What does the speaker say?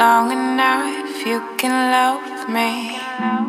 long enough, you can love me.